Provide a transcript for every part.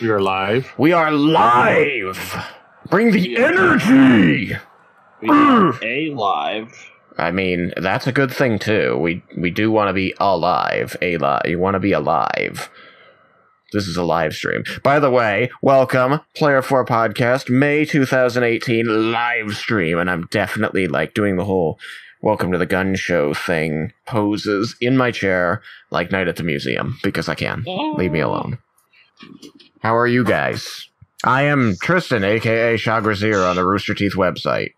We are live. We are live. Bring the energy. We are alive. I mean, that's a good thing too. We do want to be alive. You want to be alive. This is a live stream. By the way, welcome, Player 4 Podcast, May 2018 live stream. And I'm definitely, like, doing the whole welcome to the gun show thing, poses in my chair, like Night at the Museum, because I can. Yeah. Leave me alone. How are you guys? I am Tristan, a.k.a. Shagrazier, on the Rooster Teeth website.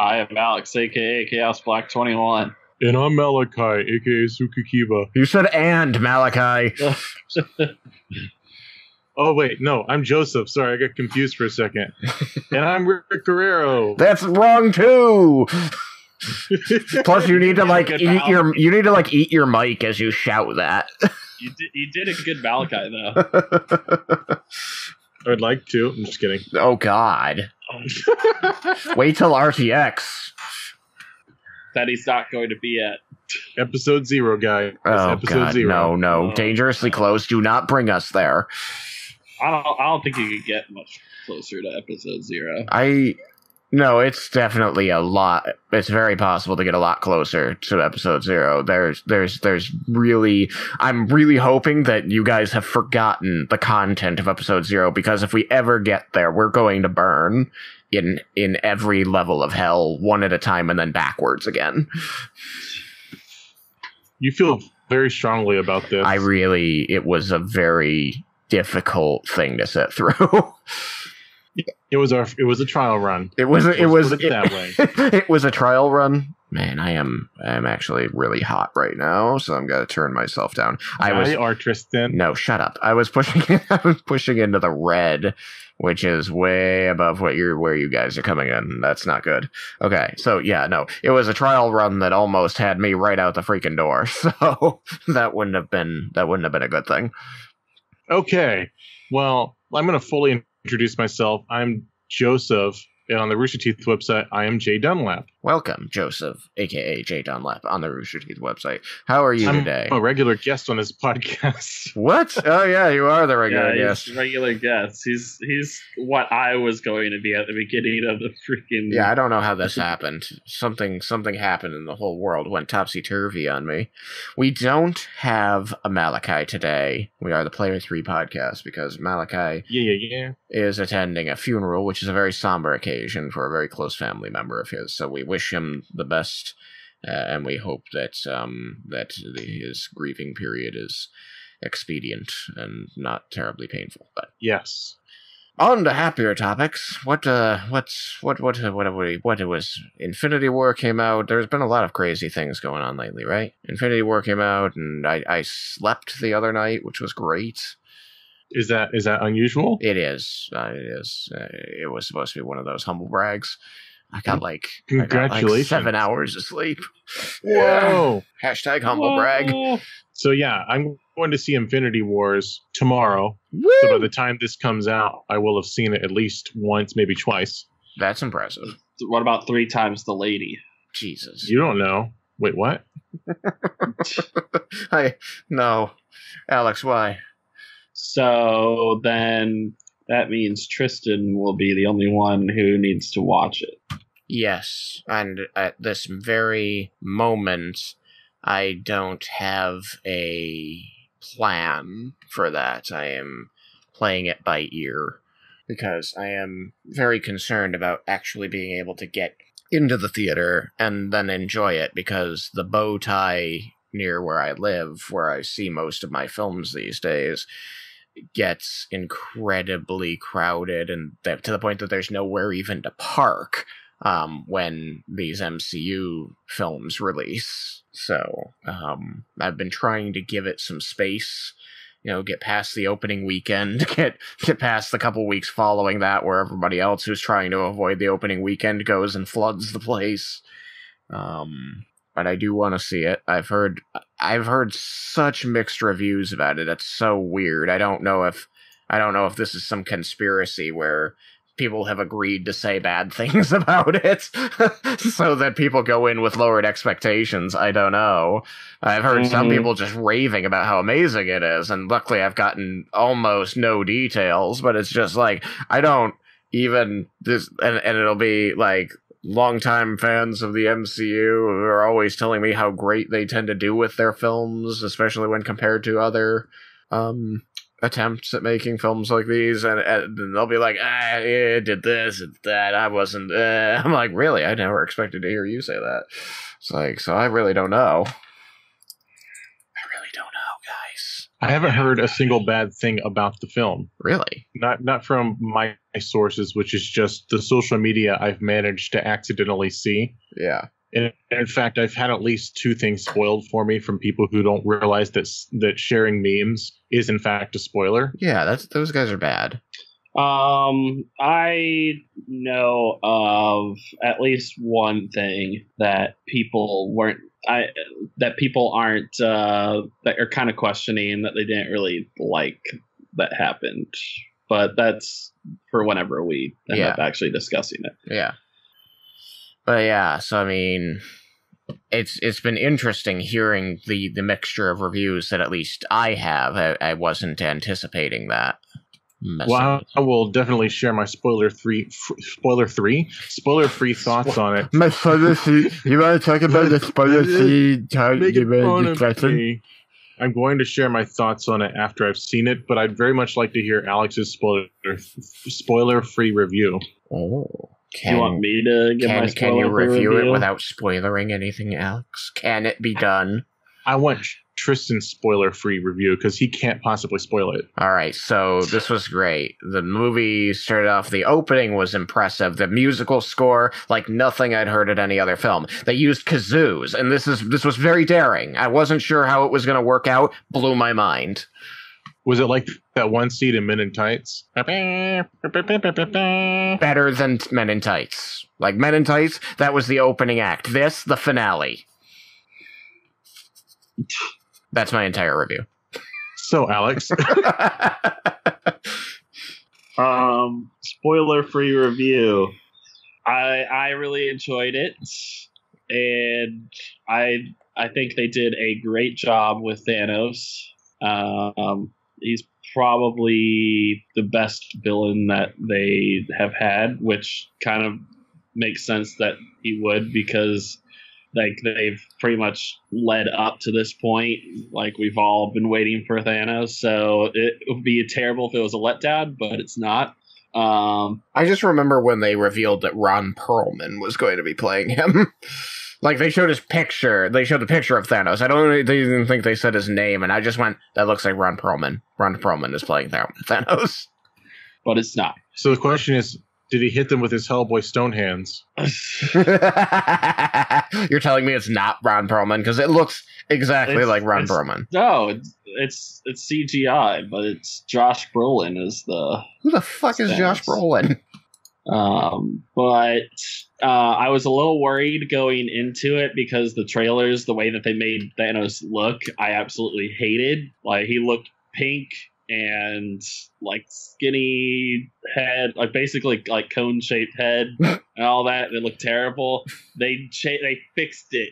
I am Alex, a.k.a. Chaos Black 21. And I'm Malachi, a.k.a. Tsukikiba. You said and, Malachi. Oh, wait, no, I'm Joseph. Sorry, I got confused for a second. And I'm Rick Guerrero. That's wrong, too! Plus, you need to, like, eat your mic as you shout that. You did a good Malachi, though. I would like to. I'm just kidding. Oh, God. Wait till RTX. That he's not going to be at. Episode 0, guy. Oh, episode God, 0. No, no. Oh. Dangerously close. Do not bring us there. I don't think you could get much closer to episode 0. No, it's definitely a lot. It's very possible to get a lot closer to episode 0. There's really... I'm really hoping that you guys have forgotten the content of episode 0, because if we ever get there, we're going to burn in every level of hell, one at a time, and then backwards again. You feel very strongly about this. It was a very difficult thing to sit through. It was a trial run. It was a trial run. Man, I'm actually really hot right now, so I'm gonna turn myself down. Tristan. No, shut up. I was pushing into the red, which is way above where you guys are coming in. That's not good. Okay, so yeah, no, it was a trial run that almost had me right out the freaking door. So that wouldn't have been a good thing. Okay, well, I'm gonna fully introduce myself. I'm Joseph, and on the Rooster Teeth website, I am Jay Dunlap. Welcome, Joseph, a.k.a. Jay Dunlap, on the Rooster Teeth website. How are you today? I'm a regular guest on this podcast. What? Oh, yeah, you are the regular guest. Regular guest. He's what I was going to be at the beginning of the freaking... Yeah, I don't know how this happened. Something happened, and the whole world went topsy-turvy on me. We don't have a Malachi today. We are the Player 3 Podcast, because Malachi is attending a funeral, which is a very somber occasion. For a very close family member of his, so we wish him the best, and we hope that his grieving period is expedient and not terribly painful. But yes, on to happier topics. Infinity War came out. There's been a lot of crazy things going on lately, right? Infinity War came out, and I slept the other night, which was great. Is that unusual? It is. It was supposed to be one of those humble brags. Congratulations. I got like 7 hours of sleep. Whoa. Yeah. Hashtag humble brag. So yeah, I'm going to see Infinity Wars tomorrow. Woo! So by the time this comes out, I will have seen it at least once, maybe twice. That's impressive. What about 3 times the lady? Jesus. You don't know. Wait, what? No. Alex, why? So then that means Tristan will be the only one who needs to watch it. Yes, and at this very moment, I don't have a plan for that. I am playing it by ear, because I am very concerned about actually being able to get into the theater and then enjoy it, because the bow tie near where I live, where I see most of my films these days, gets incredibly crowded, and to the point that there's nowhere even to park when these MCU films release. So I've been trying to give it some space, get past the opening weekend, get past the couple weeks following that where everybody else who's trying to avoid the opening weekend goes and floods the place. But I do want to see it. I've heard such mixed reviews about it. It's so weird. I don't know if this is some conspiracy where people have agreed to say bad things about it so that people go in with lowered expectations. I don't know. I've heard some people just raving about how amazing it is, and luckily I've gotten almost no details, but it's just like, I don't even this, and it'll be like, longtime fans of the MCU are always telling me how great they tend to do with their films, especially when compared to other attempts at making films like these, and they'll be like, "Ah, yeah, did this, did that. I wasn't." I'm like, really? I never expected to hear you say that. It's like, so I really don't know. I really don't know, guys. I haven't heard a single bad thing about the film. Really? Not from my sources, which is just the social media I've managed to accidentally see. Yeah. And in fact, I've had at least two things spoiled for me from people who don't realize that sharing memes is in fact a spoiler. Yeah, those guys are bad. I know of at least one thing that people that are kind of questioning, that they didn't really like that happened. But that's for whenever we end up actually discussing it. Yeah. But yeah, so I mean, it's been interesting hearing the mixture of reviews that at least I have. I wasn't anticipating that. Well, I will definitely share my spoiler free thoughts on it. My spoiler free. You want to talk about the spoiler free discussion? I'm going to share my thoughts on it after I've seen it, but I'd very much like to hear Alex's spoiler-free review. Oh, do you want me to get my spoiler-free review? Can you review it without spoilering anything, Alex? Can it be done? I want Tristan's spoiler-free review because he can't possibly spoil it. All right, so this was great. The movie started off, the opening was impressive. The musical score, like nothing I'd heard at any other film. They used kazoos, and this was very daring. I wasn't sure how it was going to work out. Blew my mind. Was it like that one scene in Men in Tights? Better than Men in Tights. Like Men in Tights, that was the opening act. This, the finale. That's my entire review. So, Alex. Spoiler-free review. I really enjoyed it, and I think they did a great job with Thanos. He's probably the best villain that they have had, which kind of makes sense that he would, because like they've pretty much led up to this point. Like we've all been waiting for Thanos, so it would be terrible if it was a letdown, but it's not. I just remember when they revealed that Ron Perlman was going to be playing him. Like they showed his picture. They showed the picture of Thanos. They didn't think they said his name, and I just went, "That looks like Ron Perlman. Ron Perlman is playing Thanos." But it's not. So the question is, did he hit them with his Hellboy stone hands? You're telling me it's not Ron Perlman? Because it looks exactly like Ron Perlman. No, it's CGI, but it's Josh Brolin is the... Who the fuck is Josh Brolin? But I was a little worried going into it because the trailers, the way that they made Thanos look, I absolutely hated. Like, he looked pink and like skinny head, like basically like cone shaped head and all that. It looked terrible. They fixed it.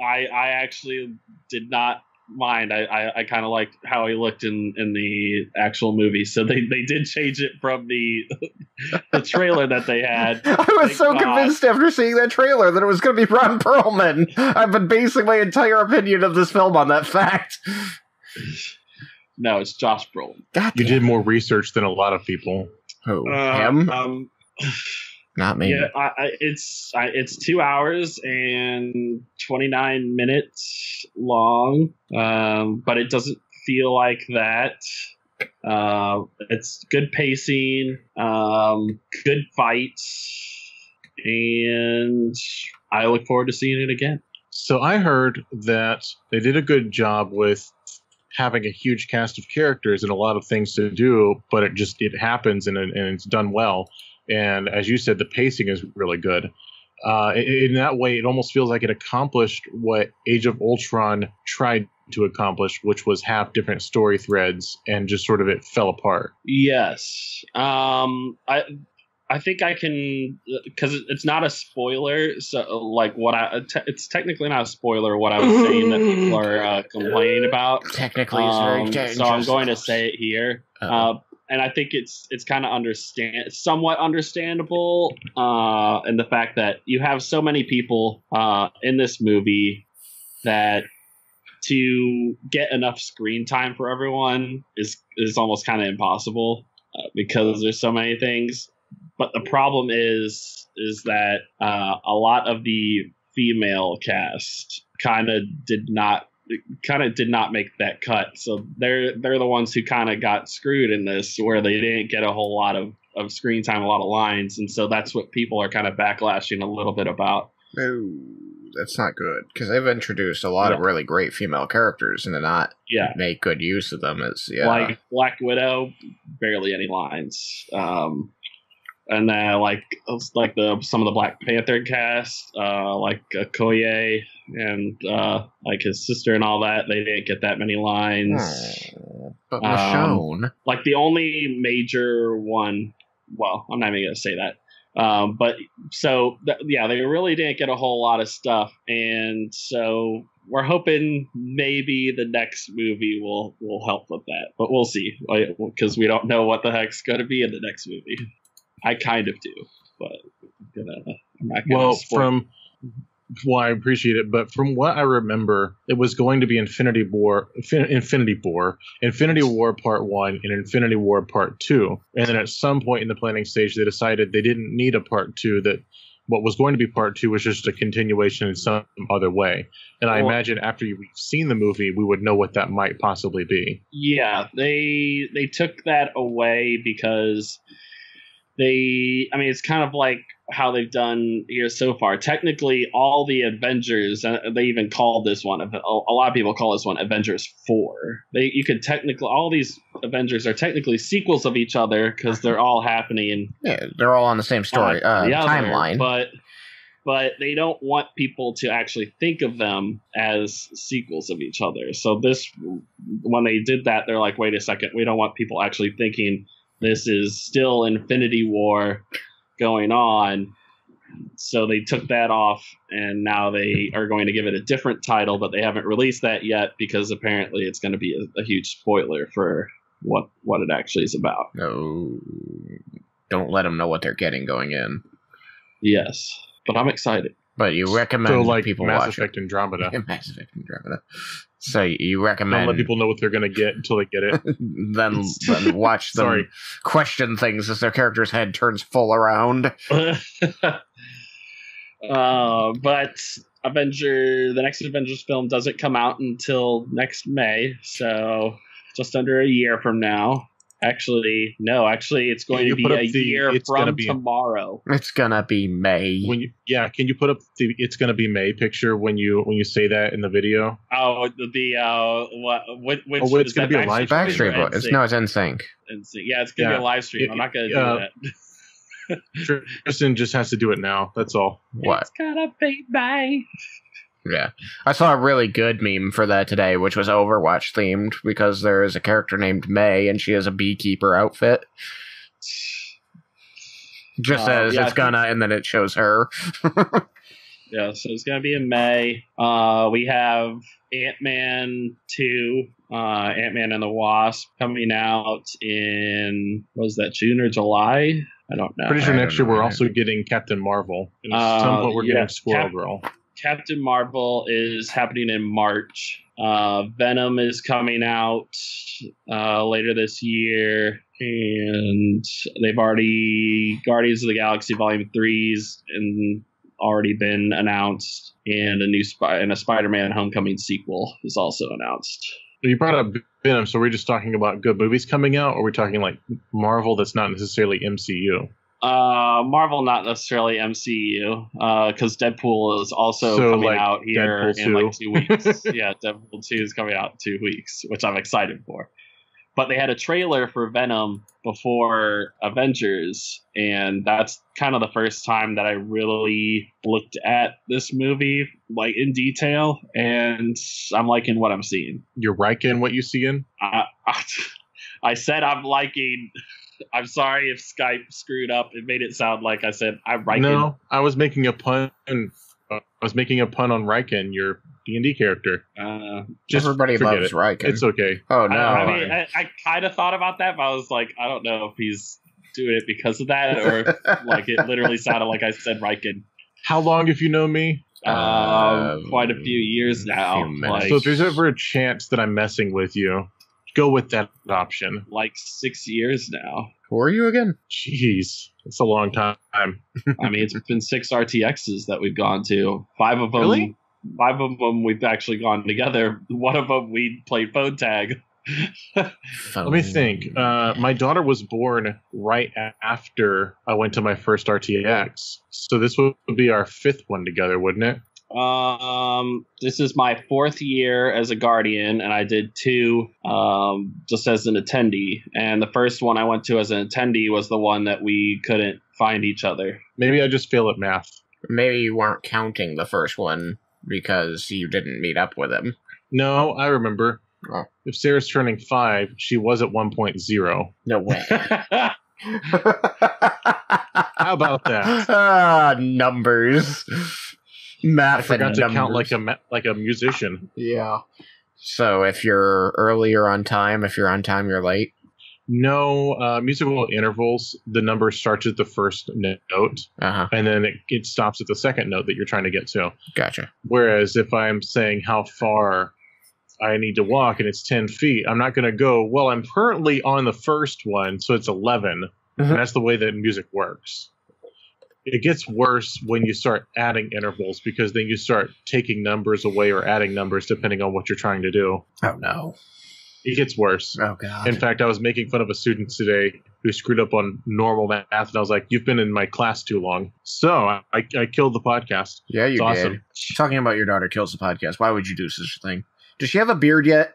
I actually did not mind. I kind of liked how he looked in the actual movie. So they did change it from the trailer that they had. I was so convinced after seeing that trailer that it was going to be Ron Perlman. I've been basing my entire opinion of this film on that fact. No, it's Josh Brolin. You did more research than a lot of people. Who? Him? Not me. Yeah, it's 2 hours and 29 minutes long, but it doesn't feel like that. It's good pacing, good fights, and I look forward to seeing it again. So I heard that they did a good job with having a huge cast of characters and a lot of things to do, but it happens and it's done well. And as you said, the pacing is really good. In that way, it almost feels like it accomplished what Age of Ultron tried to accomplish, which was have different story threads, and just sort of it fell apart. Yes. I think I can, because it's not a spoiler. So, like, it's technically not a spoiler. What I was saying that people are complaining about. Technically, it's very so I'm going to say it here, and I think it's kind of somewhat understandable, in the fact that you have so many people in this movie that to get enough screen time for everyone is almost kind of impossible because there's so many things. But the problem is that a lot of the female cast kind of did not make that cut. So they're the ones who kind of got screwed in this, where they didn't get a whole lot of screen time, a lot of lines, and so that's what people are kind of backlashing a little bit about. Oh, that's not good, because they've introduced a lot of really great female characters and to not make good use of them is like Black Widow, barely any lines. And then, like some of the Black Panther cast, like Okoye and like his sister and all that, they didn't get that many lines. But Michonne, like the only major one. Well, I'm not even gonna say that. But so they really didn't get a whole lot of stuff, and so we're hoping maybe the next movie will help with that. But we'll see, because we don't know what the heck's gonna be in the next movie. I kind of do, but I'm not gonna. Well, I appreciate it, but from what I remember, it was going to be Infinity War Part 1 and Infinity War Part 2, and then at some point in the planning stage, they decided they didn't need a Part 2. That what was going to be Part 2 was just a continuation in some other way, and I imagine after you've seen the movie, we would know what that might possibly be. Yeah, they took that away because. It's kind of like how they've done here so far. Technically, all the Avengers, they even called this one, a lot of people call this one Avengers 4. All these Avengers are technically sequels of each other because they're all happening. Yeah, they're all on the same story, timeline. But they don't want people to actually think of them as sequels of each other. So when they did that, they're like, wait a second, we don't want people actually thinking this is still Infinity War going on. So they took that off, and now they are going to give it a different title, but they haven't released that yet because apparently it's going to be a huge spoiler for what it actually is about. No, don't let them know what they're getting going in. Yes, but I'm excited. But you recommend people watch Mass Effect Andromeda. Mass Effect Andromeda. So you recommend... Don't let people know what they're going to get until they get it. then watch them question things as their character's head turns full around. But the next Avengers film doesn't come out until next May. So just under a year from now. Actually, it's going to be a year from tomorrow. It's gonna be May. Can you put up the "it's gonna be May" picture when you say that in the video? Oh, it's gonna be a live stream. No, it's NSYNC. Yeah, it's gonna be a live stream. I'm not gonna do that. Tristan just has to do it now. That's all. What? It's gonna be May. Yeah, I saw a really good meme for that today, which was Overwatch themed because there is a character named May and she has a beekeeper outfit. Just says it's gonna, and then it shows her. Yeah, so it's gonna be in May. We have Ant-Man 2, Ant-Man and the Wasp coming out in June or July? I don't know. Pretty sure next year we're also getting Captain Marvel. And at some point we're getting Squirrel Girl. Captain Marvel is happening in March. Venom is coming out later this year, and they've already Guardians of the Galaxy Volume 3's and already been announced, and a Spider-Man Homecoming sequel is also announced. You brought up Venom, so we're just talking about good movies coming out, or we're talking like Marvel that's not necessarily MCU. Marvel, not necessarily MCU, because Deadpool is also coming out here in 2 weeks. Yeah, Deadpool 2 is coming out in 2 weeks, which I'm excited for. But they had a trailer for Venom before Avengers, and that's kind of the first time that I really looked at this movie in detail, and I'm liking what I'm seeing. You're liking what you seeing? I said I'm liking... I'm sorry if Skype screwed up. It made it sound like I said I Ryken. No, I was making a pun. I was making a pun on Ryken, your D&D character. Just everybody loves Ryken. It's okay. Oh no, I mean, I kind of thought about that, but I was like, I don't know if he's doing it because of that, or like it literally sounded like I said Ryken. How long have you known me? Quite a few years now. So if there's ever a chance that I'm messing with you, go with that option. Like 6 years now. Who are you again? Jeez, it's a long time. I mean, it's been 6 RTXs that we've gone to. 5 of them, really? 5 of them we've actually gone together. 1 of them we played phone tag. Let me think. My daughter was born right after I went to my first RTX, so this would be our 5th one together, wouldn't it? This is my 4th year as a guardian, and I did 2 just as an attendee. And the first one I went to as an attendee was the one that we couldn't find each other. Maybe I just fail at math. Maybe you weren't counting the first one because you didn't meet up with him. No, I remember. Oh. If Sarah's turning 5, she was at 1.0. No way. How about that? Numbers. Math. I forgot to count like a musician. Yeah. So if you're earlier on time, if you're on time, you're late. No, musical intervals, the number starts at the first note, and then it stops at the second note that you're trying to get to. Gotcha. Whereas if I'm saying how far I need to walk and it's 10 feet, I'm not going to go, well, I'm currently on the first one, so it's 11. And that's the way that music works. It gets worse when you start adding intervals, because then you start taking numbers away or adding numbers depending on what you're trying to do. Oh, no. It gets worse. Oh, God. In fact, I was making fun of a student today who screwed up on normal math, and I was like, you've been in my class too long. So I killed the podcast. Yeah, you did. Awesome. Talking about your daughter kills the podcast. Why would you do such a thing? Does she have a beard yet?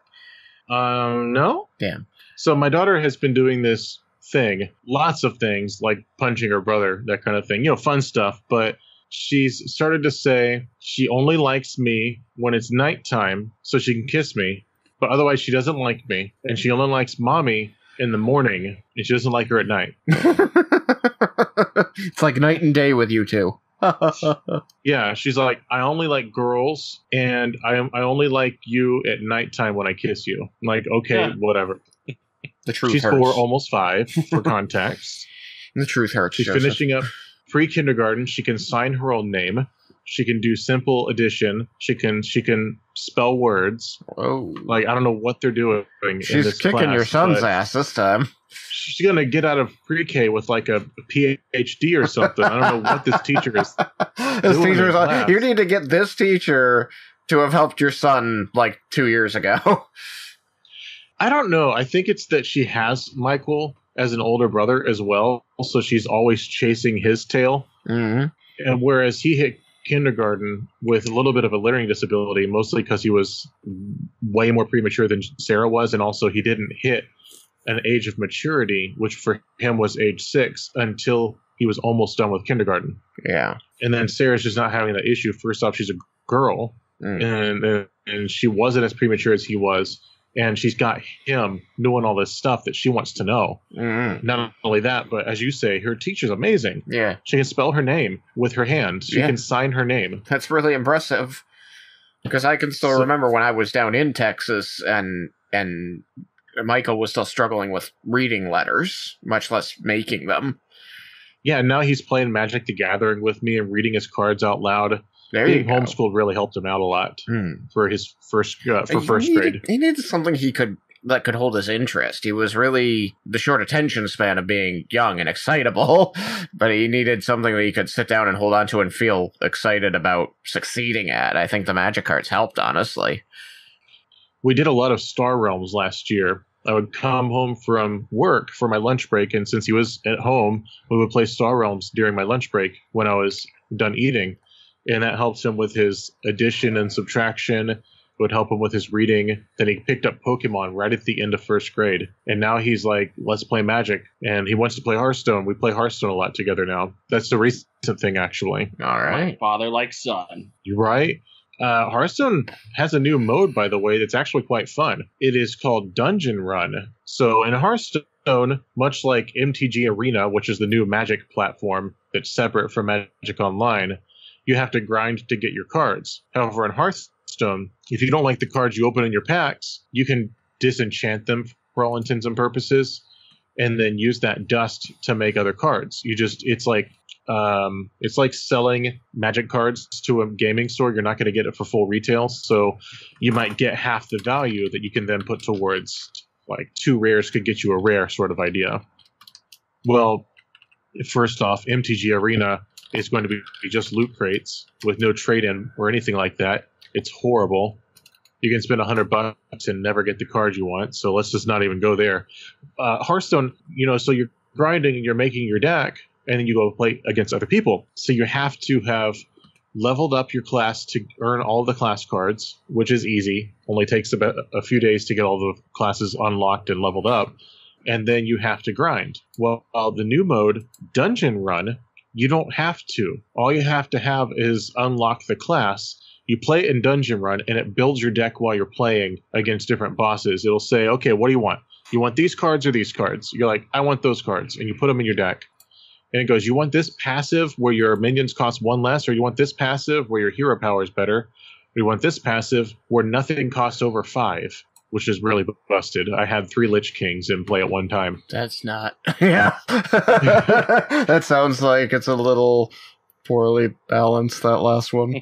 No. Damn. So my daughter has been doing this thing, lots of things, like punching her brother, that kind of thing. You know, fun stuff. But she's started to say she only likes me when it's nighttime so she can kiss me. But otherwise, she doesn't like me. And she only likes mommy in the morning. And she doesn't like her at night. It's like night and day with you two. Yeah, she's like, I only like girls, and I only like you at nighttime when I kiss you. I'm like, okay, yeah. Whatever. The truth she's hurts. 4, almost 5, for context. The truth hurts. She's finishing up pre-kindergarten. She can sign her own name. She can do simple addition. She can spell words. Oh, like I don't know what they're doing. She's in this kicking class, your son's ass this time. She's gonna get out of pre-K with like a PhD or something. I don't know what this teacher is. This teacher's like, you need to get this teacher to have helped your son like 2 years ago. I don't know. I think it's that she has Michael as an older brother as well, so she's always chasing his tail. Mm-hmm. And whereas he hit kindergarten with a little bit of a learning disability, mostly because he was way more premature than Sarah was, and also he didn't hit an age of maturity, which for him was age 6, until he was almost done with kindergarten. Yeah. And then Sarah's just not having that issue. First off, she's a girl, and she wasn't as premature as he was, and she's got him doing all this stuff that she wants to know. Mm-hmm. Not only that, but as you say, her teacher's amazing. Yeah. She can spell her name with her hand. She can sign her name. That's really impressive, because I can still remember when I was down in Texas and Michael was still struggling with reading letters, much less making them. Yeah, now he's playing Magic: The Gathering with me and reading his cards out loud. Being homeschooled really helped him out a lot for his first grade. He needed something that could hold his interest. He was really the short attention span of being young and excitable, but he needed something that he could sit down and hold on to and feel excited about succeeding at. I think the Magikarps helped, honestly. We did a lot of Star Realms last year. I would come home from work for my lunch break, and since he was at home, we would play Star Realms during my lunch break when I was done eating, and that helps him with his addition and subtraction. It would help him with his reading. Then he picked up Pokemon right at the end of first grade, and now he's like, let's play Magic, and he wants to play Hearthstone. We play Hearthstone a lot together now. That's the recent thing, actually. All right. Like father, like son. You're right. Hearthstone has a new mode, by the way, that's actually quite fun. It is called Dungeon Run. So in Hearthstone, Hearthstone, much like MTG Arena, which is the new Magic platform that's separate from Magic Online, you have to grind to get your cards. However, in Hearthstone, if you don't like the cards you open in your packs, you can disenchant them for all intents and purposes, and then use that dust to make other cards. You just, it's like selling Magic cards to a gaming store. You're not going to get it for full retail, so you might get half the value that you can then put towards, like, two rares could get you a rare sort of idea. Well, first off, MTG Arena is going to be just loot crates with no trade-in or anything like that. It's horrible. You can spend $100 and never get the card you want, so let's just not even go there. Hearthstone, you know, so you're grinding and you're making your deck, and then you go play against other people. So you have to have leveled up your class to earn all the class cards, which is easy. Only takes about a few days to get all the classes unlocked and leveled up. And then you have to grind. Well, the new mode, Dungeon Run, you don't have to. All you have to have is unlock the class. You play in Dungeon Run, and it builds your deck while you're playing against different bosses. It'll say, okay, what do you want? You want these cards or these cards? You're like, I want those cards. And you put them in your deck. And it goes, you want this passive where your minions cost one less, or you want this passive where your hero power is better, or you want this passive where nothing costs over 5, which is really busted. I had 3 Lich Kings in play at one time. That's not... Yeah. That sounds like it's a little poorly balanced, that last one.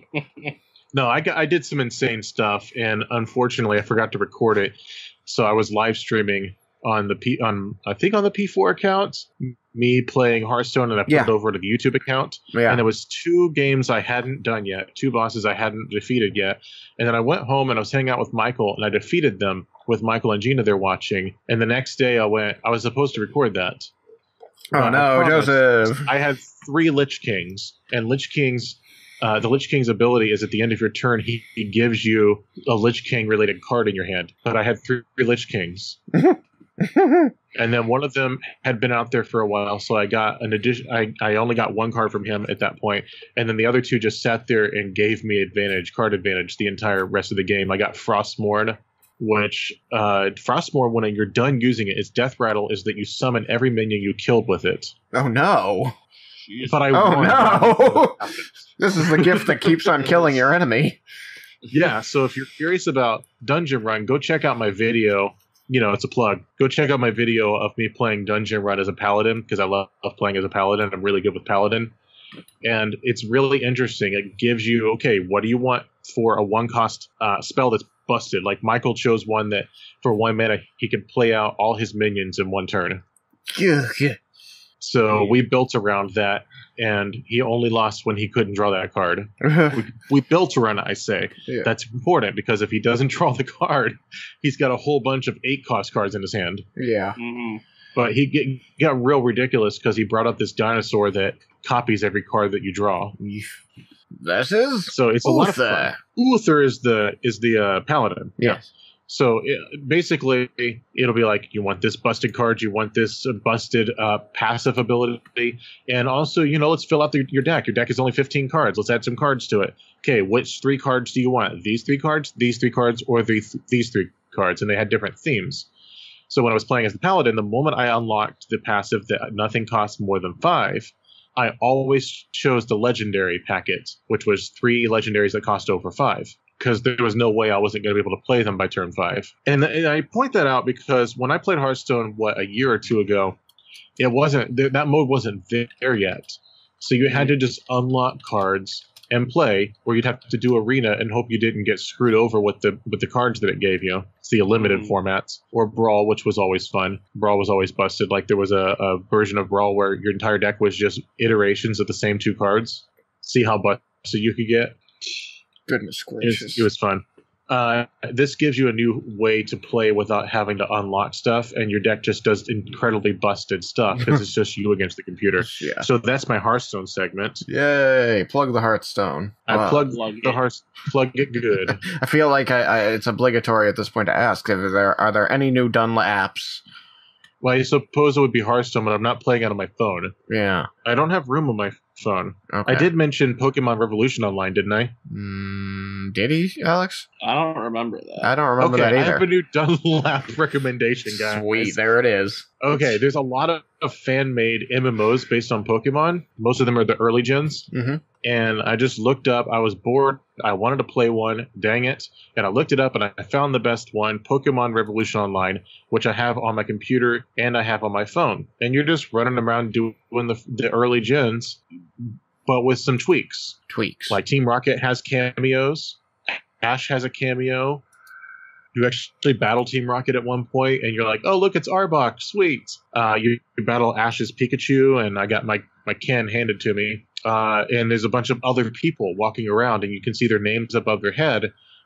No, I did some insane stuff, and unfortunately I forgot to record it, so I was live streaming on the P4 account, me playing Hearthstone, and I pulled over to the YouTube account. Yeah. And there was 2 games I hadn't done yet, 2 bosses I hadn't defeated yet. And then I went home and I was hanging out with Michael, and I defeated them with Michael and Gina there watching. And the next day I was supposed to record that. Oh no, Joseph. I had 3 Lich Kings, and the Lich King's ability is at the end of your turn, he gives you a Lich King related card in your hand. But I had 3 Lich Kings. And then one of them had been out there for a while, so I got an addition. I only got 1 card from him at that point, and then the other 2 just sat there and gave me card advantage the entire rest of the game. I got Frostmourne, which Frostmourne, when you're done using it, its death rattle is that you summon every minion you killed with it. Oh no! Jeez. But oh no! This is the gift that keeps on killing your enemy. Yeah. So if you're curious about Dungeon Run, go check out my video. You know, it's a plug. Go check out my video of me playing Dungeon Run as a paladin, because I love playing as a paladin. I'm really good with paladin. And it's really interesting. It gives you, okay, what do you want for a one-cost spell that's busted? Like, Michael chose one that, for 1 mana, he could play out all his minions in 1 turn. Yeah. So we built around that, and he only lost when he couldn't draw that card. we built around it, I say. Yeah. That's important, because if he doesn't draw the card, he's got a whole bunch of 8-cost cards in his hand. Yeah. Mm-hmm. But he got real ridiculous because he brought up this dinosaur that copies every card that you draw. That is? So it's Uther. A lot of fun. Uther is the paladin. Yes. Yeah. So basically, it'll be like, you want this busted card, you want this busted passive ability, and also, you know, let's fill out your deck. Your deck is only 15 cards. Let's add some cards to it. Okay, which 3 cards do you want? These 3 cards, these 3 cards, or these 3 cards? And they had different themes. So when I was playing as the paladin, the moment I unlocked the passive that nothing costs more than 5, I always chose the legendary packet, which was 3 legendaries that cost over 5. Because there was no way I wasn't going to be able to play them by turn 5. And I point that out because when I played Hearthstone, a year or 2 ago, it wasn't, that mode wasn't there yet. So you had to just unlock cards and play, or you'd have to do Arena and hope you didn't get screwed over with the cards that it gave you. It's the limited formats. Or Brawl, which was always fun. Brawl was always busted. Like, there was a version of Brawl where your entire deck was just iterations of the same 2 cards. See how busted you could get. Goodness gracious. It was fun. This gives you a new way to play without having to unlock stuff, and your deck just does incredibly busted stuff because it's just you against the computer. Yeah. So that's my Hearthstone segment. Yay! Plug the Hearthstone. I plugged the Hearthstone. Plug it good. I feel like it's obligatory at this point to ask, are there any new Dunlap apps? Well, I suppose it would be Hearthstone, but I'm not playing it on my phone. Yeah. I don't have room on my fun. Okay. I did mention Pokemon Revolution Online, didn't I? Did he, Alex? I don't remember that. I don't remember that either. I have a new Dunlap recommendation, guys. Sweet, there it is. Okay, there's a lot of fan-made MMOs based on Pokemon. Most of them are the early gens. Mm-hmm. And I just looked up. I was bored. I wanted to play one. Dang it. And I looked it up, and I found the best one, Pokemon Revolution Online, which I have on my computer and I have on my phone. And you're just running around doing the early gens, but with some tweaks. Like Team Rocket has cameos. Ash has a cameo. You actually battle Team Rocket at one point, and you're like, oh, look, it's Arbok. Sweet. You battle Ash's Pikachu, and I got my can handed to me. And there's a bunch of other people walking around, and you can see their names above their head,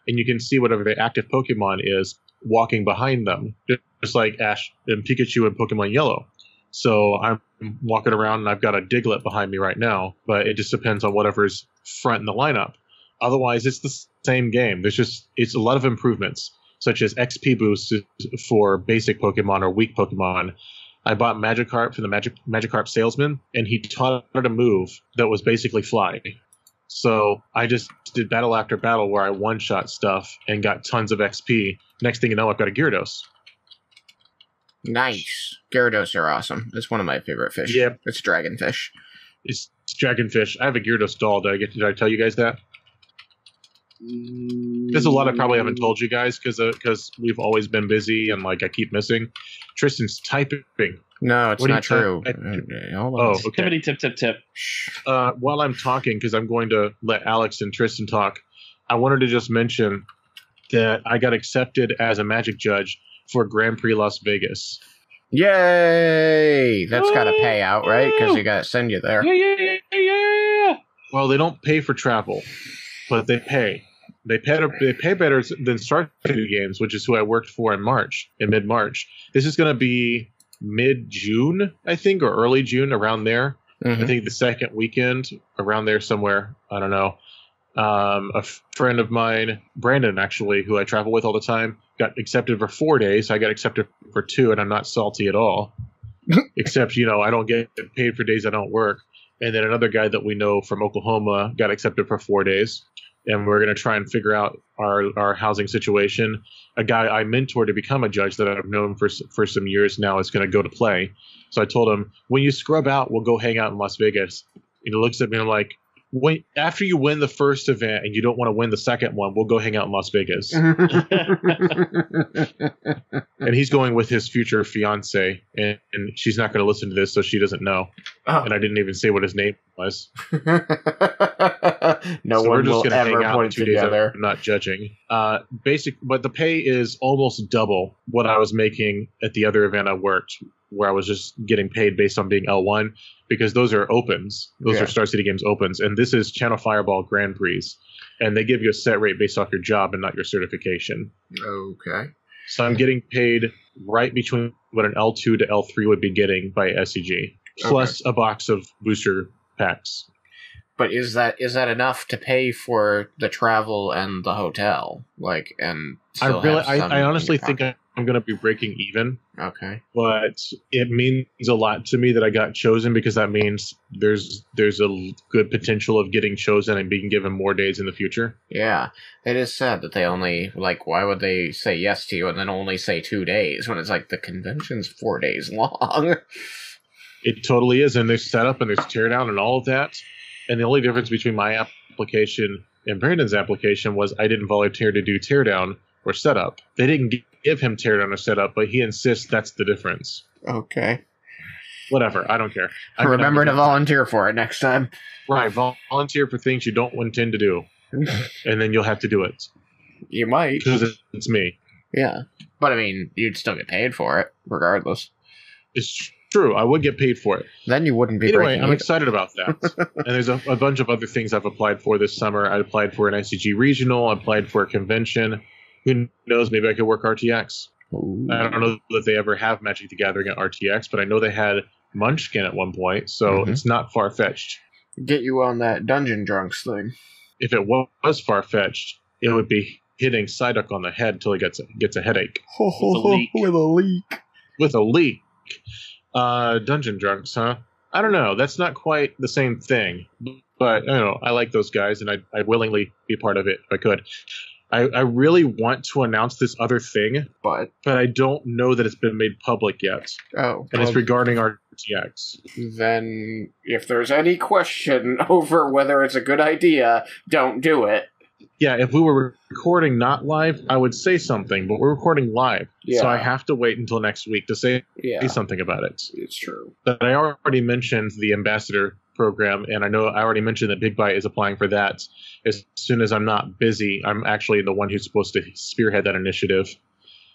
and you can see whatever their active Pokemon is walking behind them, just like Ash and Pikachu and Pokemon Yellow. So I'm walking around, and I've got a Diglett behind me right now, but it just depends on whatever's front in the lineup. Otherwise, it's the same game. It's a lot of improvements, such as XP boosts for basic Pokemon or weak Pokemon. I bought Magikarp from the Magikarp salesman, and he taught her to move that was basically fly. So I just did battle after battle where I one-shot stuff and got tons of XP. Next thing you know, I've got a Gyarados. Nice. Gyarados are awesome. That's one of my favorite fish. Yep. It's Dragonfish. It's Dragonfish. I have a Gyarados doll. Did I tell you guys that? There's a lot I probably haven't told you guys because we've always been busy and I keep missing. Tristan's typing. No, it's not true. Oh, okay. Tippity tip. While I'm talking, because I'm going to let Alex and Tristan talk, I wanted to just mention that I got accepted as a Magic judge for Grand Prix Las Vegas. Yay! That's got to pay out, right? Because they got to send you there. Yeah. Well, they don't pay for travel, but they pay. They pay better than Stardew Games, which is who I worked for in mid-March. This is going to be mid-June, I think, or early June, around there. Mm-hmm. I think the second weekend, around there somewhere. I don't know. A friend of mine, Brandon, actually, who I travel with all the time, got accepted for 4 days. I got accepted for 2, and I'm not salty at all. Except, I don't get paid for days I don't work. And then another guy that we know from Oklahoma got accepted for 4 days. And we're going to try and figure out our housing situation. A guy I mentored to become a judge that I've known for some years now is going to go to play. So I told him, when you scrub out, we'll go hang out in Las Vegas. And he looks at me and I'm like, wait, after you win the first event and you don't want to win the second one, we'll go hang out in Las Vegas. And he's going with his future fiance, and she's not going to listen to this, so she doesn't know. Oh. And I didn't even say what his name was. One will ever point together. I'm not judging. But the pay is almost double what I was making at the other event I worked, where I was just getting paid based on being L1, because those are opens. Those are Star City Games opens. And this is Channel Fireball Grand Prix. And they give you a set rate based off your job and not your certification. Okay. So I'm getting paid right between what an L2 to L3 would be getting by SCG, plus a box of booster packs. But is that enough to pay for the travel and the hotel? And still I honestly think I'm going to be breaking even. Okay. But it means a lot to me that I got chosen, because that means there's a good potential of getting chosen and being given more days in the future. Yeah. It is sad that they only, why would they say yes to you and then only say 2 days when it's the convention's 4 days long? It totally is. And there's setup and there's teardown and all of that. And the only difference between my application and Brandon's application was I didn't volunteer to do teardown or setup. They didn't give him teardown or setup, but he insists that's the difference. Okay. Whatever. I don't care. Remember to volunteer for it next time. Right. Volunteer for things you don't intend to do. And then you'll have to do it. You might. Because it's me. Yeah. But, you'd still get paid for it, regardless. It's true. I would get paid for it. Then you wouldn't be. Anyway, I'm excited about that. And there's a bunch of other things I've applied for this summer. I applied for an ICG regional. I applied for a convention. Who knows? Maybe I could work RTX. Ooh. I don't know that they ever have Magic: The Gathering at RTX, but I know they had Munchkin at one point, so it's not far-fetched. Get you on that Dungeon Drunks thing. If it was far-fetched, it would be hitting Psyduck on the head till he gets a headache. With a leak. Dungeon Drunks, huh? I don't know. That's not quite the same thing. But you know, I like those guys, and I'd willingly be part of it if I could. I really want to announce this other thing, but I don't know that it's been made public yet. Oh, and it's regarding RTX. Then, if there's any question over whether it's a good idea, don't do it. Yeah, if we were recording not live, I would say something, but we're recording live, so I have to wait until next week to say something about it. It's true. But I already mentioned the ambassador program, and I know I already mentioned that Big Bite is applying for that. As soon as I'm not busy, I'm actually the one who's supposed to spearhead that initiative.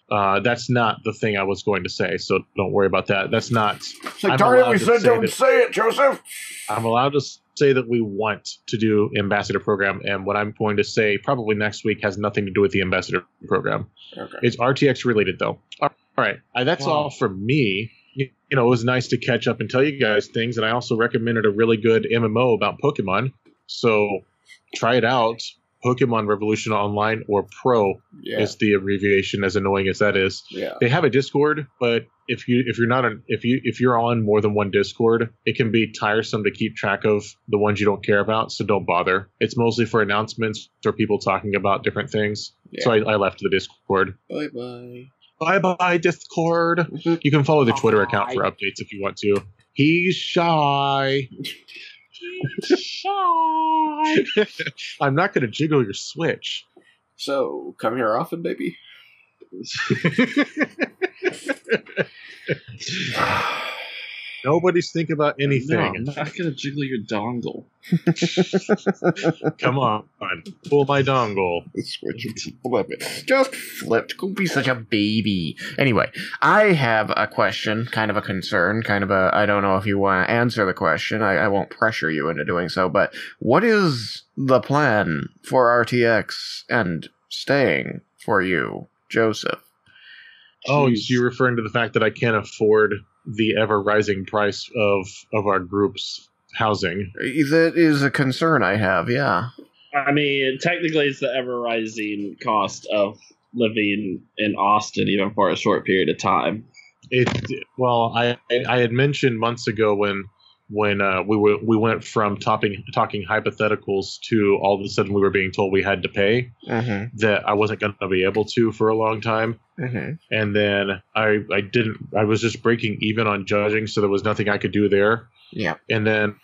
That's not the thing I was going to say, so don't worry about that. That's not... Like, darn it, we said don't say it, Joseph! I'm allowed to say that we want to do ambassador program, and what I'm going to say probably next week has nothing to do with the ambassador program. Okay. It's RTX related, though. All right. That's all for me. You know, it was nice to catch up and tell you guys things, and I also recommended a really good MMO about Pokemon, so try it out. Pokemon Revolution Online, or Pro is the abbreviation, as annoying as that is. Yeah. They have a Discord, but if you're on more than one Discord, it can be tiresome to keep track of the ones you don't care about, so don't bother. It's mostly for announcements or people talking about different things. Yeah. So I left the Discord. Bye-bye. Bye-bye, Discord. You can follow the Twitter account for updates if you want to. He's shy. I'm not going to jiggle your Switch. So, come here often, baby. Nobody's thinking about anything. No, I'm not going to jiggle your dongle. Come on. Pull my dongle. Switch and flip it. Just flipped. Don't be such a baby. Anyway, I have a question, kind of a concern, kind of a, I don't know if you want to answer the question. I won't pressure you into doing so, but what is the plan for RTX and staying for you, Joseph? Jeez. Oh, you're referring to the fact that I can't afford the ever-rising price of our group's housing. That is a concern I have, yeah. I mean, technically it's the ever-rising cost of living in Austin, even for a short period of time. I had mentioned months ago when we went from talking hypotheticals to all of a sudden we were being told we had to pay, that I wasn't going to be able to for a long time. Mm-hmm. And then I was just breaking even on judging, so there was nothing I could do there. Yeah. And then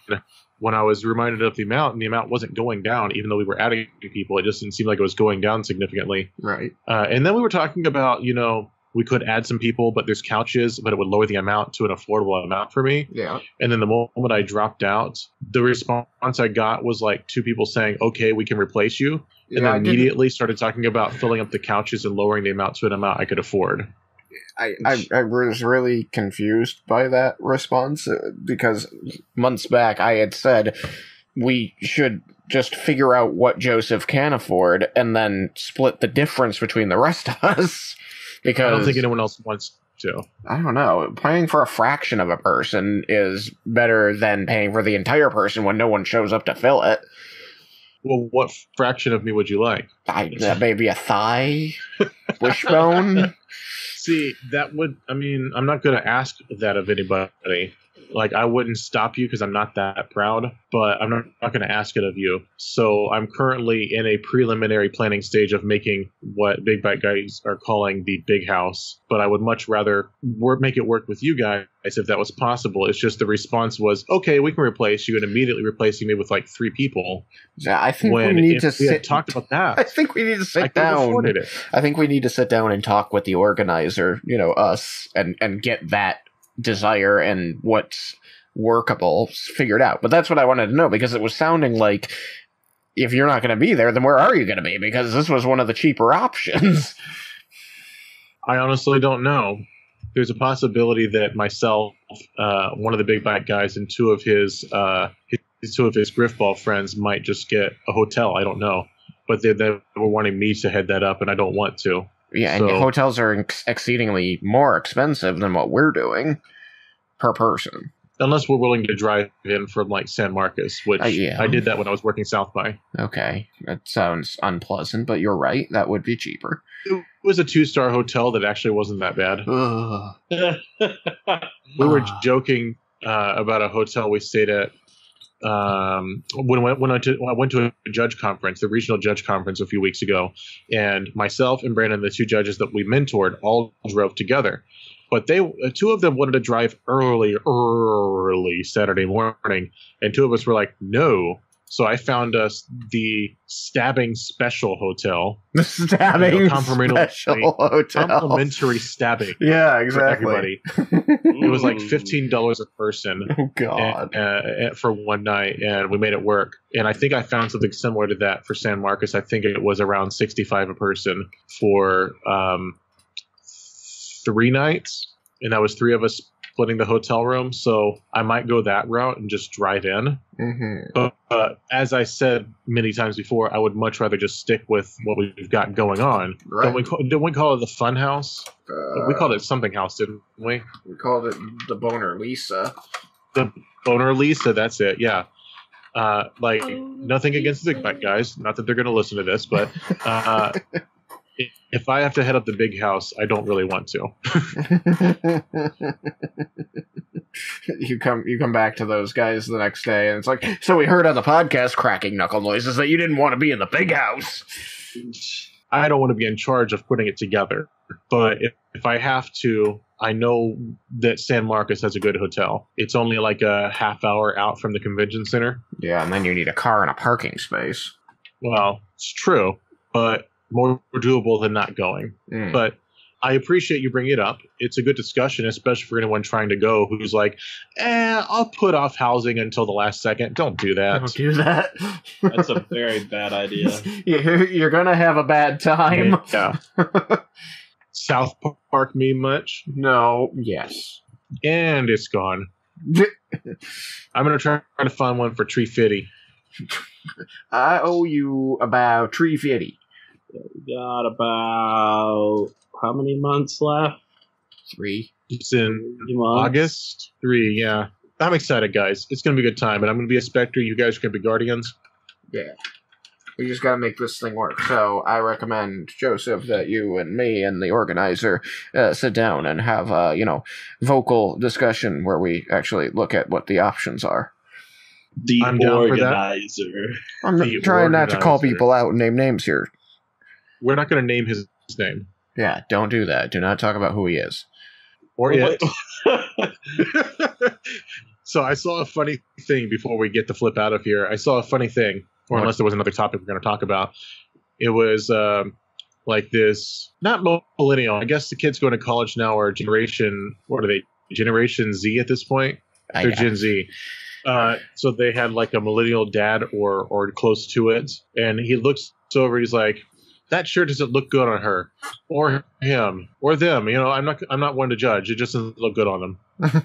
when I was reminded of the amount, and the amount wasn't going down, even though we were adding people, it just didn't seem like it was going down significantly. Right. And then we were talking about, you know, we could add some people, but there's couches, but it would lower the amount to an affordable amount for me. Yeah. And then the moment I dropped out, the response I got was like two people saying, okay, we can replace you. And then immediately started talking about filling up the couches and lowering the amount to an amount I could afford. I was really confused by that response because months back I had said we should just figure out what Joseph can afford and then split the difference between the rest of us. Because I don't think anyone else wants to. I don't know. Paying for a fraction of a person is better than paying for the entire person when no one shows up to fill it. Well, what fraction of me would you like? Maybe a thigh? Wishbone? See, that would... I mean, I'm not going to ask that of anybody. Like, I wouldn't stop you because I'm not that proud, but I'm not going to ask it of you. So I'm currently in a preliminary planning stage of making what Big Bite guys are calling the big house, but I would much rather make it work with you guys if that was possible. It's just the response was, okay, we can replace you, and immediately replacing me with like three people. Yeah, I think we need to sit talked about that. I think we need to sit down. I think we need to sit down and talk with the organizer, you know, us, and get that desire and what's workable figured out. But that's what I wanted to know, because it was sounding like if you're not going to be there, then where are you going to be? Because this was one of the cheaper options. I honestly don't know. There's a possibility that myself, one of the Big Bite guys, and two of his Griffball friends might just get a hotel. I don't know, but they were wanting me to head that up, and I don't want to. Yeah, so, and hotels are exceedingly more expensive than what we're doing per person. Unless we're willing to drive in from, like, San Marcos, which I did that when I was working South by. Okay, that sounds unpleasant, but you're right. That would be cheaper. It was a 2-star hotel that actually wasn't that bad. We were joking about a hotel we stayed at when I went to a judge conference, the regional judge conference a few weeks ago, and myself and Brandon, the two judges that we mentored, all drove together. But two of them wanted to drive early Saturday morning, and two of us were like, no. So I found us the Stabbing Special Hotel. The Stabbing Special Hotel. Complimentary stabbing. Yeah, exactly. For everybody. It was like $15 a person. Oh, God. For one night, and we made it work. And I think I found something similar to that for San Marcos. I think it was around $65 a person for 3 nights, and that was 3 of us splitting the hotel room, so I might go that route and just drive in. Mm-hmm. But as I said many times before, I would much rather just stick with what we've got going on. Right. Didn't we call it the Fun House? We called it something house, didn't we? We called it the Boner Lisa. The Boner Lisa, that's it, yeah. Nothing against the Zigbat guys. Not that they're going to listen to this, but... if I have to head up the big house, I don't really want to. You come back to those guys the next day, and it's like, so we heard on the podcast cracking knuckle noises that you didn't want to be in the big house. I don't want to be in charge of putting it together, but if I have to, I know that San Marcos has a good hotel. It's only like a half hour out from the convention center. Yeah, and then you need a car and a parking space. Well, it's true, but... more doable than not going. Mm. But I appreciate you bringing it up. It's a good discussion, especially for anyone trying to go who's like, I'll put off housing until the last second. Don't do that. Don't do that. That's a very bad idea. You're going to have a bad time. Yeah. South Park meme much? No. Yes. And it's gone. I'm going to try to find one for Tree Fitty. I owe you about Tree Fitty. We got about how many months left? 3. It's in August. 3, yeah. I'm excited, guys. It's going to be a good time, and I'm going to be a Spectre. You guys are going to be Guardians. Yeah. We just got to make this thing work. So I recommend, Joseph, that you and me and the organizer sit down and have a vocal discussion where we actually look at what the options are. The organizer. I'm trying not to call people out and name names here. We're not going to name his name. Yeah, don't do that. Do not talk about who he is. Or yet. So I saw a funny thing before we get the flip out of here. I saw a funny thing, or unless there was another topic we're going to talk about. It was like this, not millennial. I guess the kids going to college now are Generation Z at this point? They're Gen Z. So they had like a millennial dad or close to it. And he looks over, he's like, that sure doesn't look good on her, or him, or them. I'm not one to judge. It just doesn't look good on them.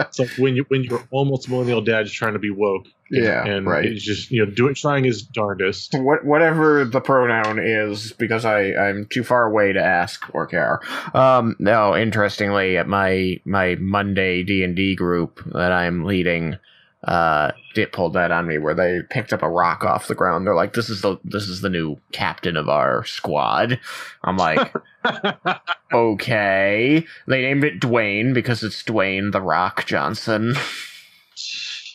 It's like when you're almost millennial dad trying to be woke. Yeah, and right. It's just trying his darndest. Whatever the pronoun is, because I'm too far away to ask or care. No, interestingly, at my Monday D&D group that I'm leading. It pulled that on me where they picked up a rock off the ground. They're like, this is the new captain of our squad. I'm like, okay. They named it Dwayne because it's Dwayne The Rock Johnson.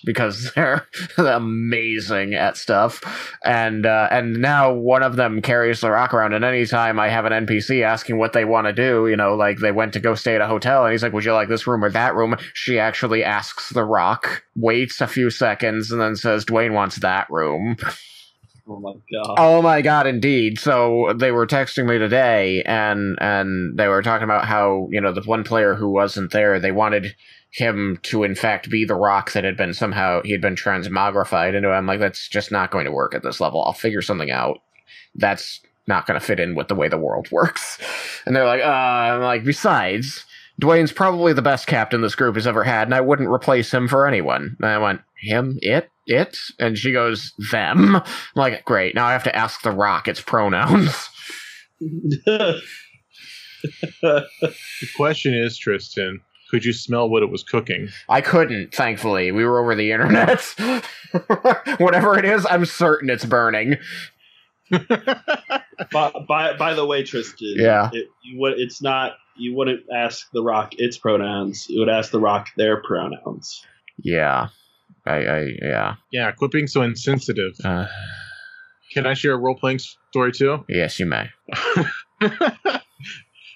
Because they're amazing at stuff. And now one of them carries the rock around, and anytime I have an NPC asking what they want to do, like they went to go stay at a hotel, and he's like, would you like this room or that room? She actually asks the rock, waits a few seconds, and then says, Dwayne wants that room. Oh my God. Oh my God, indeed. So they were texting me today, and they were talking about how, the one player who wasn't there, they wanted him to in fact be the rock that he had been transmogrified into. I'm like, that's just not going to work at this level. I'll figure something out. That's not going to fit in with the way the world works. And they're like, I'm like, besides, Dwayne's probably the best captain this group has ever had, and I wouldn't replace him for anyone. And I went, him, it? And she goes, them. I'm like, great. Now I have to ask the rock its pronouns. The question is, Tristan, could you smell what it was cooking? I couldn't, thankfully. We were over the internet. Whatever it is, I'm certain it's burning. By the way, Tristan, yeah, it's not you wouldn't ask the rock its pronouns. You would ask the rock their pronouns. Yeah. Yeah, quit being so insensitive. Can I share a role-playing story too? Yes, you may.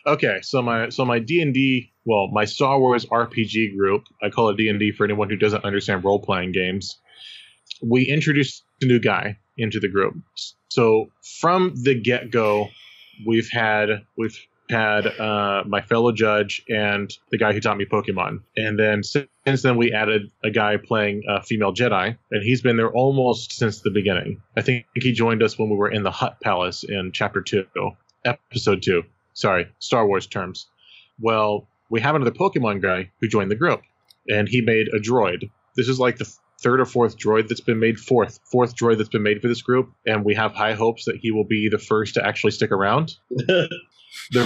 Okay, so my D&D, well, my Star Wars RPG group, I call it D&D for anyone who doesn't understand role-playing games. We introduced a new guy into the group. So from the get-go, we've had my fellow judge and the guy who taught me Pokemon. And then since then, we added a guy playing a female Jedi, and he's been there almost since the beginning. I think he joined us when we were in the Hutt Palace in Chapter 2, Episode 2. Sorry, Star Wars terms. Well, we have another Pokemon guy who joined the group, and he made a droid. This is like the third or fourth droid that's been made, fourth droid that's been made for this group, and we have high hopes that he will be the first to actually stick around. The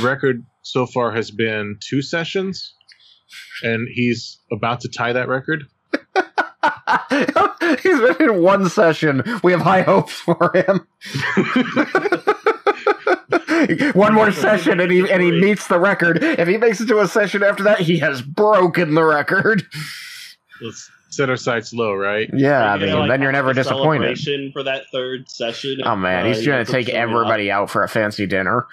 record so far has been 2 sessions, and he's about to tie that record. He's been in 1 session. We have high hopes for him. 1 more session, and he meets the record. If he makes it to a session after that, he has broken the record. Let's set our sights low, right? Yeah, I mean, then you're never disappointed. For that third session. Oh man, he's going to take everybody out for a fancy dinner.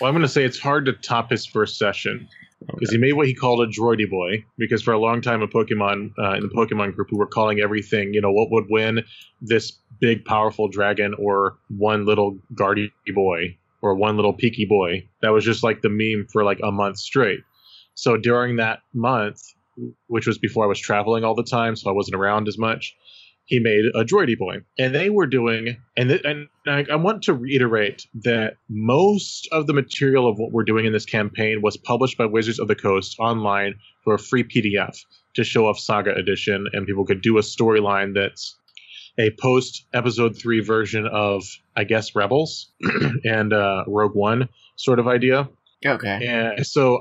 Well, I'm going to say it's hard to top his first session because he made what he called a droidy boy. Because for a long time, in Pokemon, in the Pokemon group, we were calling everything, you know, what would win, this big, powerful dragon or one little guardy boy or one little peaky boy. That was just like the meme for like a month straight. So during that month, which was before I was traveling all the time, so I wasn't around as much, he made a droidy boy. And they were doing, and I want to reiterate that most of the material of what we're doing in this campaign was published by Wizards of the Coast online for a free PDF to show off Saga Edition, and people could do a storyline that's a post-Episode 3 version of, I guess, Rebels and Rogue One sort of idea. Okay. And so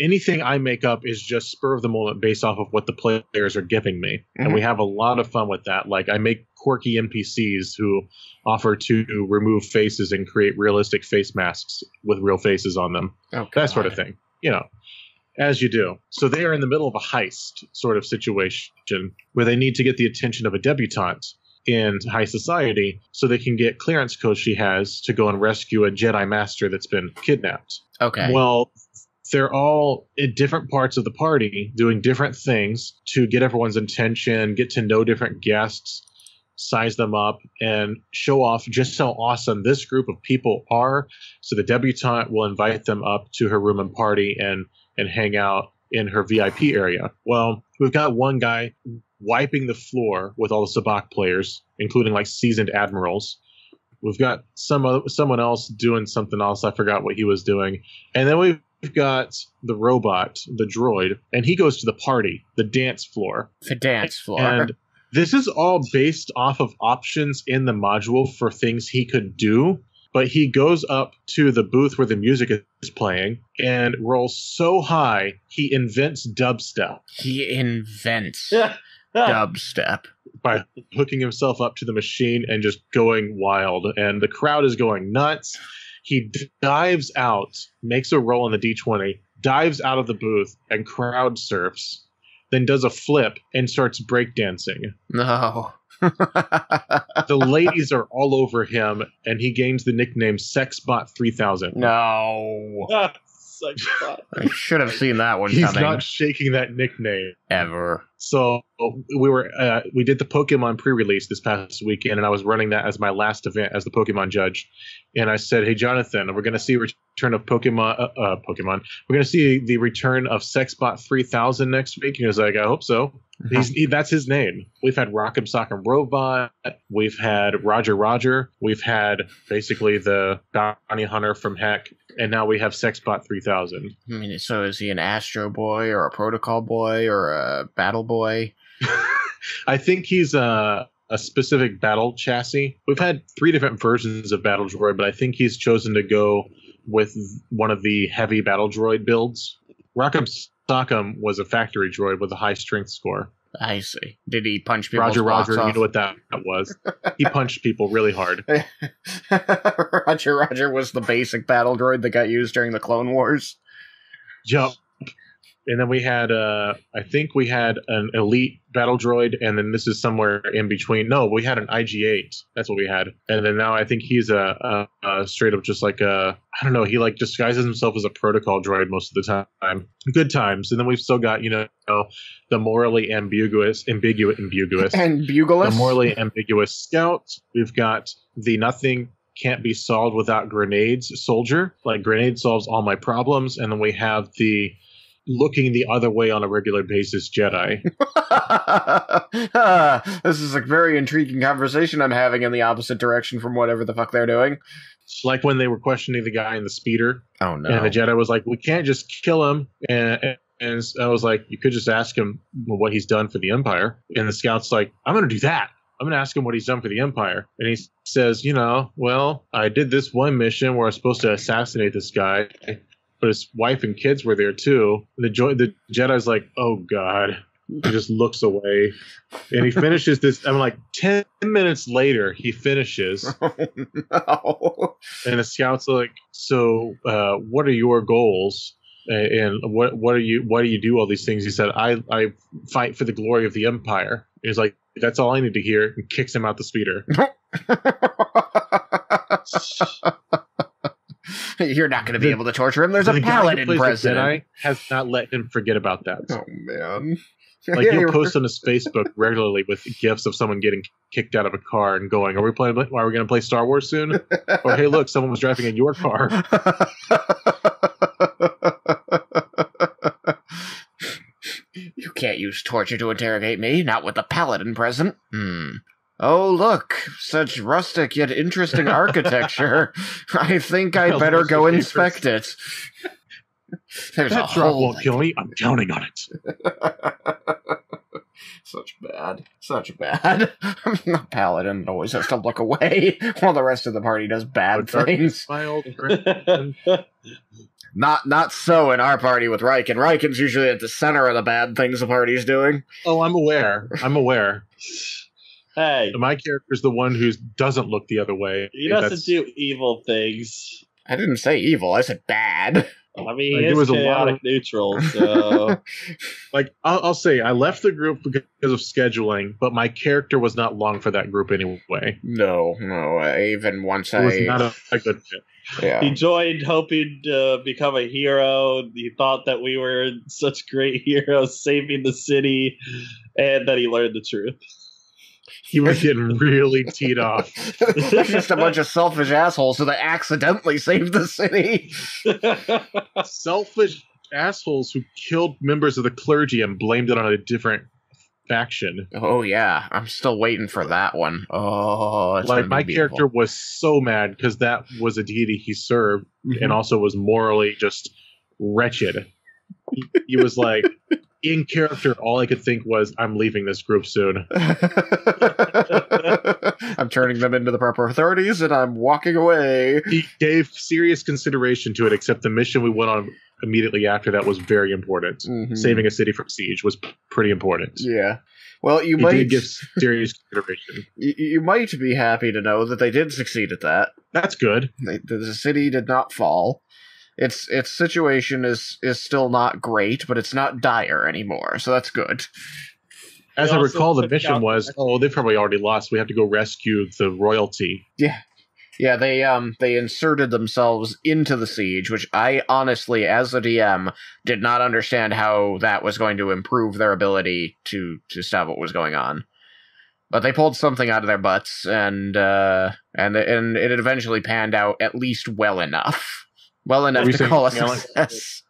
anything I make up is just spur of the moment based off of what the players are giving me. Mm-hmm. And we have a lot of fun with that. Like I make quirky NPCs who offer to remove faces and create realistic face masks with real faces on them. Oh, that sort of thing, you know, as you do. So they are in the middle of a heist sort of situation where they need to get the attention of a debutante in high society so they can get clearance codes she has to go and rescue a Jedi master that's been kidnapped. Okay. Well, they're all in different parts of the party doing different things to get everyone's attention, get to know different guests, size them up, and show off just how awesome this group of people are. So the debutante will invite them up to her room and party and hang out in her VIP area. Well, we've got one guy wiping the floor with all the Sabacc players, including like seasoned admirals. We've got someone else doing something else. I forgot what he was doing. And then we've got the robot, the droid, and he goes to the party, the dance floor. The dance floor. And this is all based off of options in the module for things he could do. But he goes up to the booth where the music is playing and rolls so high, he invents dubstep. Dubstep by hooking himself up to the machine and just going wild, and the crowd is going nuts. He dives out, makes a roll on the d20, dives out of the booth and crowd surfs, then does a flip and starts breakdancing. No. The ladies are all over him, and he gains the nickname Sexbot 3000. No. I should have seen that one. He's coming. He's not shaking that nickname ever. So we did the Pokemon pre-release this past weekend, and I was running that as my last event as the Pokemon judge. And I said, "Hey, Jonathan, we're going to see return of Pokemon. We're going to see the return of Sexbot 3000 next week." And he was like, "I hope so." That's his name. We've had Rock'em Sock'em Robot. We've had Roger. We've had basically the bounty hunter from Heck. And now we have Sexbot 3000. I mean, so is he an Astro Boy or a Protocol Boy or a Battle Boy? I think he's a specific battle chassis. We've had 3 different versions of Battle Droid, but I think he's chosen to go with one of the heavy Battle Droid builds. Rock'em Sock'em was a factory droid with a high strength score. I see. Did he punch people? Roger, you know what that was. He punched people really hard. Roger was the basic battle droid that got used during the Clone Wars. jump. And then we had, I think we had an elite battle droid, and then this is somewhere in between. No, we had an IG-8. That's what we had. And then now I think he's a straight up just like a, I don't know, he like disguises himself as a protocol droid most of the time. Good times. And then we've still got, you know, the morally ambiguous. The morally ambiguous scout. We've got the nothing can't be solved without grenades soldier. Like, grenade solves all my problems. And then we have the looking the other way on a regular basis Jedi. This is a very intriguing conversation I'm having in the opposite direction from whatever the fuck they're doing. It's like when they were questioning the guy in the speeder. Oh, no. And the Jedi was like, we can't just kill him. And I was like, you could just ask him what he's done for the Empire. And the scout's like, I'm going to do that. I'm going to ask him what he's done for the Empire. And he says, you know, well, I did this one mission where I was supposed to assassinate this guy, but his wife and kids were there too. And the Jedi's like, oh God. He just looks away. And he finishes this. I'm like, 10 minutes later, he finishes. Oh, no. And the scout's like, so what are your goals? And why do you do all these things? He said, I fight for the glory of the Empire. He's like, that's all I need to hear. And kicks him out the speeder. You're not going to be able to torture him. There's a paladin present. Jedi has not let him forget about that. Oh, man. Like, yeah, you'll post on his Facebook regularly with gifs of someone getting kicked out of a car and going, are we going to play Star Wars soon? Or, hey, look, someone was driving in your car. You can't use torture to interrogate me, not with a paladin present. Hmm. Oh, look, such rustic yet interesting architecture. I think I better go inspect it. There's that drop won't kill me. I'm counting on it. Such bad. The paladin always has to look away while the rest of the party does bad things. My old friend. Not so in our party with Ryken. Ryken's usually at the center of the bad things the party's doing. Oh, I'm aware. Hey. My character's the one who doesn't look the other way. He doesn't do evil things. I didn't say evil. I said bad. I mean, it was chaotic, a lot of neutral. So, like, I'll say, I left the group because of scheduling, but my character was not long for that group anyway. No. Even once it was not a good fit. Yeah. He joined hoping to become a hero. He thought that we were such great heroes saving the city, and then he learned the truth. He was getting really teed off. Just a bunch of selfish assholes who they accidentally saved the city. Selfish assholes who killed members of the clergy and blamed it on a different faction. Oh, yeah. I'm still waiting for that one. Oh, it's like, my character was so mad because that was a deity he served, mm-hmm. and also was morally just wretched. He was like, in character, all I could think was, I'm leaving this group soon. I'm turning them into the proper authorities, and I'm walking away. He gave serious consideration to it, except the mission we went on immediately after that was very important. Mm-hmm. Saving a city from siege was pretty important. Yeah. Well, he did give serious consideration. You might be happy to know that they did succeed at that. That's good. The city did not fall. Its situation is still not great, but it's not dire anymore, so that's good. As I recall, the mission was, they probably already lost. We have to go rescue the royalty. Yeah. They inserted themselves into the siege, which I honestly, as a DM, did not understand how that was going to improve their ability to stop what was going on. But they pulled something out of their butts, and it eventually panned out at least well enough. Well enough to call us success.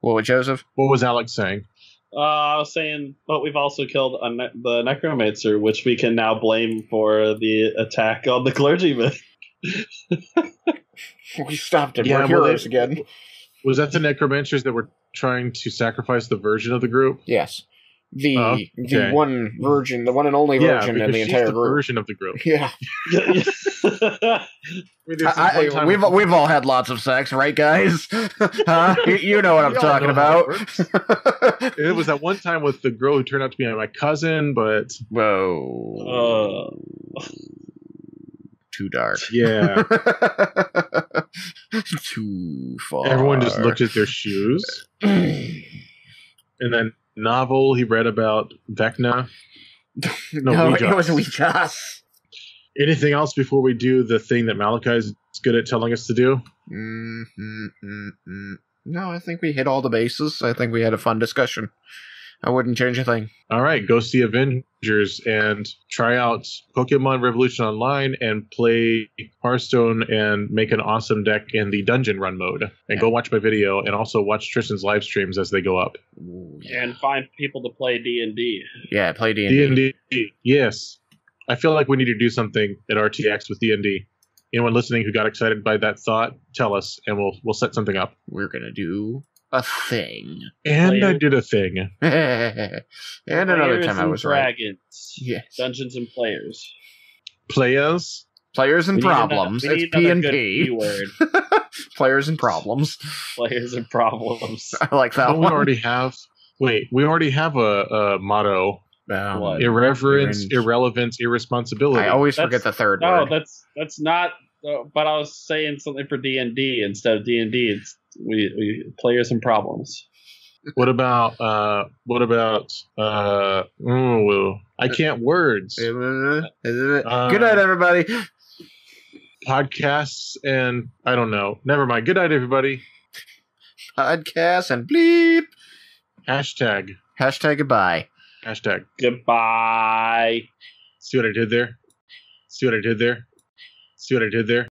What was Joseph? What was Alex saying? I was saying, but we've also killed the necromancer, which we can now blame for the attack on the clergyman. We stopped him. Yeah, we're heroes again. Was that the necromancers that were trying to sacrifice the virgin of the group? Yes. The one virgin, the one and only virgin in the entire group. Version of the group. Yeah. We've all had lots of sex, right, guys? Huh? You know what I'm talking about. It was that one time with the girl who turned out to be my cousin, but whoa. too dark. Yeah. Too far. Everyone just looked at their shoes. And then novel he read about Vecna. No, it wasn't Weejas. Anything else before we do the thing that Malachi is good at telling us to do? No, I think we hit all the bases. I think we had a fun discussion. I wouldn't change a thing. All right, go see Avengers and try out Pokemon Revolution Online and play Hearthstone and make an awesome deck in the Dungeon Run mode. And go watch my video and also watch Tristan's live streams as they go up. And find people to play D&D. Yeah, play D&D. D&D, yes. I feel like we need to do something at RTX with D&D. Anyone listening who got excited by that thought, tell us, and we'll set something up. We're going to do a thing. And I did a thing. And another time I was dragons. Right. Yes. Dungeons and players. Players? Players and problems. It's P&P. Players and problems. Players and problems. I like that one. We already have a motto. Irreverence, irrelevance, irresponsibility. I always forget the third word. That's not... But I was saying something for D&D instead of D&D. It's we players and problems. What about ooh, I can't words. Good night, everybody. Podcasts and I don't know. Never mind. Good night, everybody. Podcasts and bleep. Hashtag. Hashtag goodbye. Hashtag goodbye. See what I did there? See what I did there? See what I did there?